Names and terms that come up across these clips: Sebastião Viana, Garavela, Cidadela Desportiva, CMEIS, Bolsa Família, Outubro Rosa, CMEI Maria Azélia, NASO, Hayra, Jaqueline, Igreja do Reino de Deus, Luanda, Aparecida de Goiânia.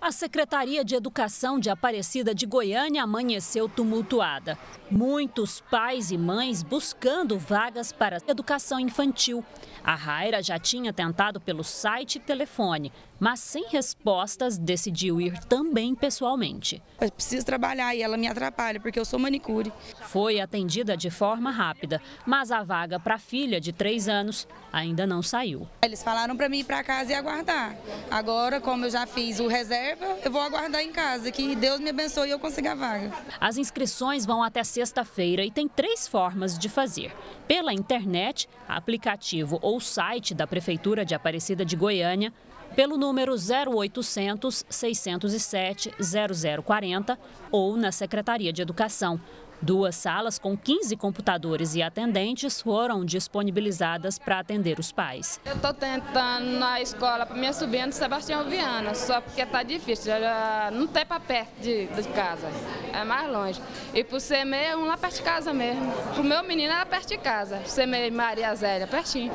A Secretaria de Educação de Aparecida de Goiânia amanheceu tumultuada. Muitos pais e mães buscando vagas para educação infantil. A Hayra já tinha tentado pelo site e telefone, mas sem respostas decidiu ir também pessoalmente. Eu preciso trabalhar e ela me atrapalha porque eu sou manicure. Foi atendida de forma rápida, mas a vaga para a filha de 3 anos ainda não saiu. Eles falaram para mim ir para casa e aguardar. Agora, como eu já fiz o reserva, eu vou aguardar em casa, que Deus me abençoe e eu consiga a vaga. As inscrições vão até sexta-feira e tem 3 formas de fazer. Pela internet, aplicativo ou site da Prefeitura de Aparecida de Goiânia, pelo número 0800 607 0040 ou na Secretaria de Educação. 2 salas com 15 computadores e atendentes foram disponibilizadas para atender os pais. Eu estou tentando na escola para minha sobrinha do Sebastião Viana, só porque está difícil, já não tem para perto de casa, é mais longe. E para o CMEI é um lá perto de casa mesmo. Para o meu menino era perto de casa, CMEI Maria Azélia, pertinho.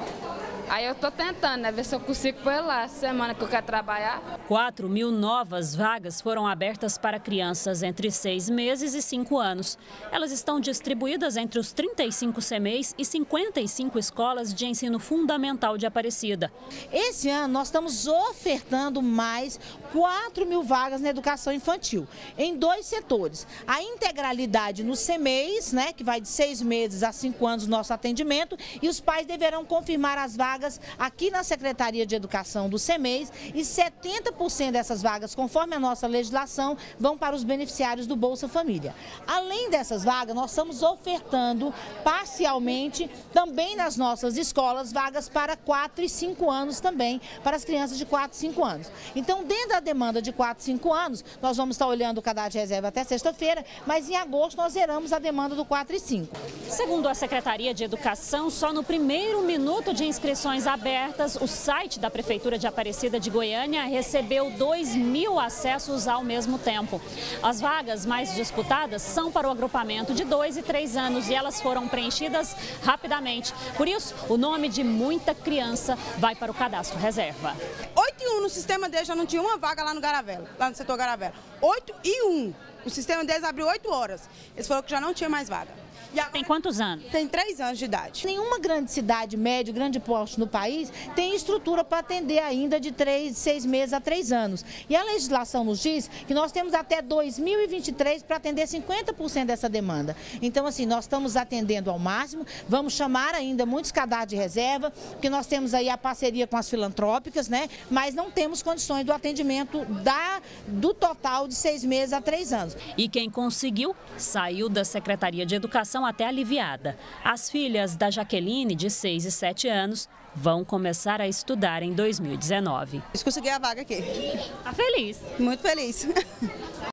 Aí eu estou tentando, né, ver se eu consigo pôr lá, semana que eu quero trabalhar. 4.000 novas vagas foram abertas para crianças entre 6 meses e 5 anos. Elas estão distribuídas entre os 35 CMEIs e 55 escolas de ensino fundamental de Aparecida. Esse ano nós estamos ofertando mais 4.000 vagas na educação infantil, em 2 setores. A integralidade nos CMEIs, né, que vai de 6 meses a 5 anos o nosso atendimento, e os pais deverão confirmar as vagas aqui na Secretaria de Educação do CMEIs, e 70% dessas vagas, conforme a nossa legislação, vão para os beneficiários do Bolsa Família. Além dessas vagas, nós estamos ofertando parcialmente também nas nossas escolas vagas para 4 e 5 anos também, para as crianças de 4 e 5 anos. Então, dentro da demanda de 4 e 5 anos, nós vamos estar olhando o cadastro de reserva até sexta-feira, mas em agosto nós zeramos a demanda do 4 e 5. Segundo a Secretaria de Educação, só no primeiro minuto de inscrição abertas, o site da Prefeitura de Aparecida de Goiânia recebeu 2.000 acessos ao mesmo tempo. As vagas mais disputadas são para o agrupamento de 2 e 3 anos e elas foram preenchidas rapidamente. Por isso, o nome de muita criança vai para o cadastro reserva. 8 e 1 no sistema deles, já não tinha uma vaga lá no Garavela, lá no setor Garavela. 8 e 1. O sistema deles abriu 8 horas. Eles falaram que já não tinha mais vaga. Agora, tem quantos anos? Tem 3 anos de idade. Nenhuma grande cidade, médio, grande porte no país tem estrutura para atender ainda de 6 meses a 3 anos. E a legislação nos diz que nós temos até 2023 para atender 50% dessa demanda. Então, assim, nós estamos atendendo ao máximo, vamos chamar ainda muitos cadastros de reserva, porque nós temos aí a parceria com as filantrópicas, né? Mas não temos condições do atendimento do total de 6 meses a 3 anos. E quem conseguiu saiu da Secretaria de Educação até aliviada. As filhas da Jaqueline, de 6 e 7 anos, vão começar a estudar em 2019. Eu consegui a vaga aqui. Tá feliz? Muito feliz.